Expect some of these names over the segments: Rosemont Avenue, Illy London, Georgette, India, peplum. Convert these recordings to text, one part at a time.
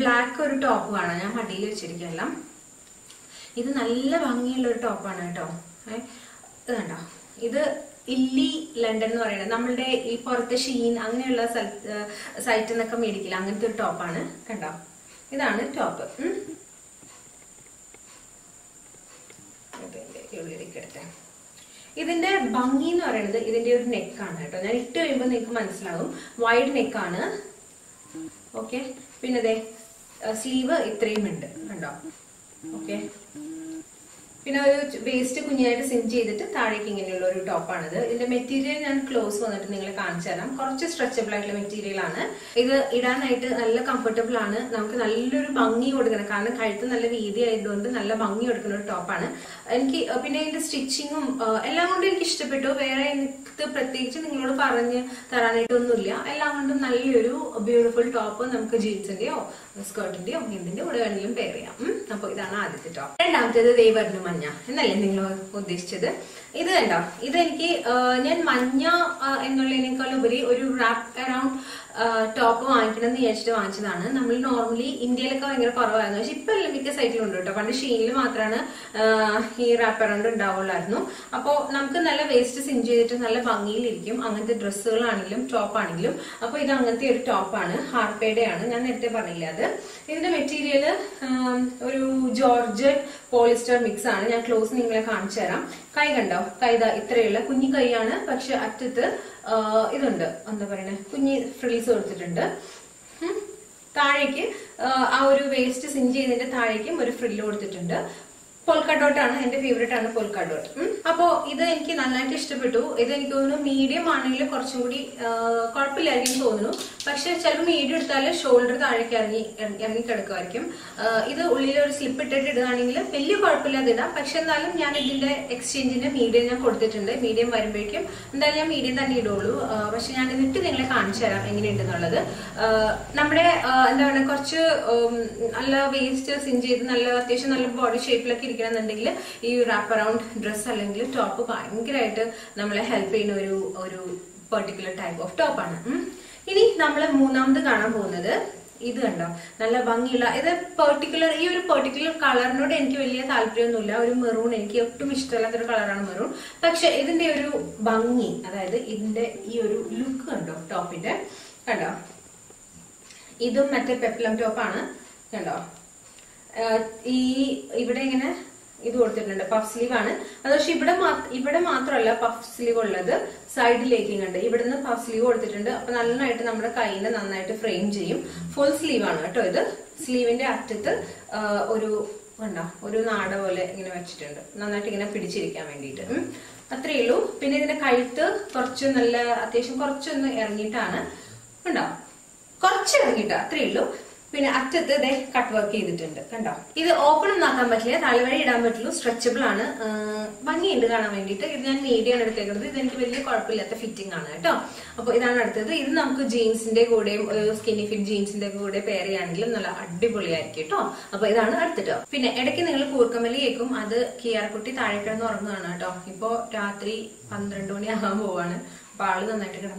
black top. This is a top. This is Illy London. We have a top. This is a top. This is a bungy or another, this is a neck. This is a wide neck. Okay, this sleeve is 3 minutes. Okay, this waist is a top. This material and clothes are stretchable material. This is comfortable. We have a bungy or a top. And stitching, a beautiful top and jeans and skirt. Top normally India wrap around and down. Waist is injured and the dress and top anilum, top harp and material Georgette polyester mix and clothes waist is injured polka dot is my favorite polka dot. So, this is I like medium I shoulder this slip I exchange medium medium you wrap around dress and top help in a particular type of top. This is particular color, not a maroon, maroon. But this bungy, look of top. This is peplum top. This is a puff sleeve. This is a puff sleeve. Side legging. This is a puff sleeve. This is a frame. Full sleeve. This sleeve is a after the cut work is open, stretchable, fitting. This is jeans, skinny fit jeans, pair. Part of the night of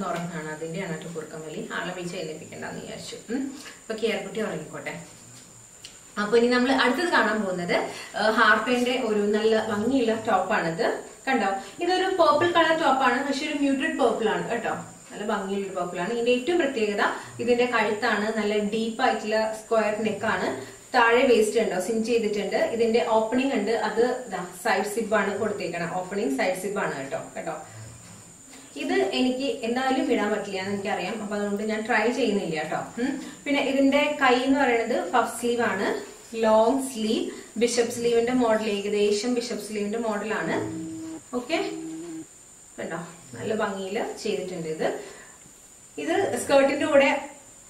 Norana, the Diana to Purkamali, Alamicha, and the Pican on the airship. Pakir put your record. Upon the number at the Ganabona, a half and a urunal Langila top another. Conduct either a purple color top and a sheer muted purple on a top. Bangil purple on in 8 to Pretega, within a kaitana, a deep square neckana. Tare waist tender, sinche the tender, within the opening and the other side sip banner for taken, opening side sip banner top. This is the try chain. Puff sleeve, long sleeve, bishop sleeve, and model. Asian bishop sleeve and model. Okay? This is the skirt.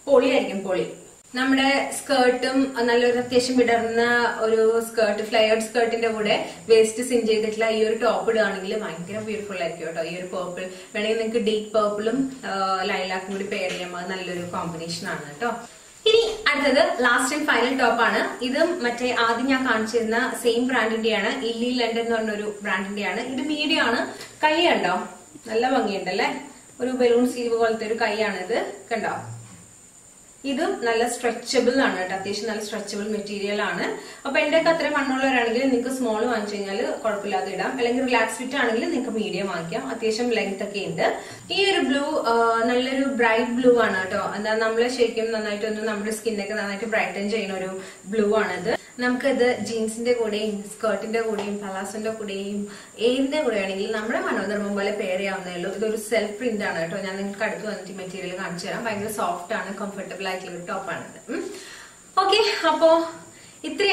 We have a skirt, flared skirt, waist is in top. Beautiful purple. If you deep purple and lilac, a combination. Last and final top. This is the same brand. Illy London brand. This is medium. This is a balloon sleeve. This This is a stretchable material. If you have a small one, you can use a relaxed fit and medium. This is a bright blue. We skin is bright and blue. We have jeans, skirt, palace, we have self-print. Material is soft and comfortable. Top. Okay, so this is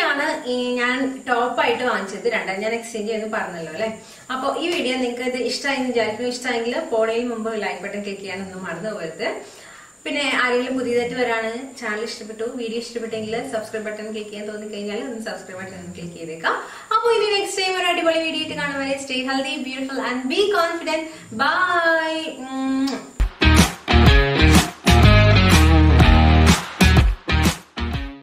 top item. I will exchange this video. If you like this video, subscribe button. Stay healthy, beautiful and be confident. Bye!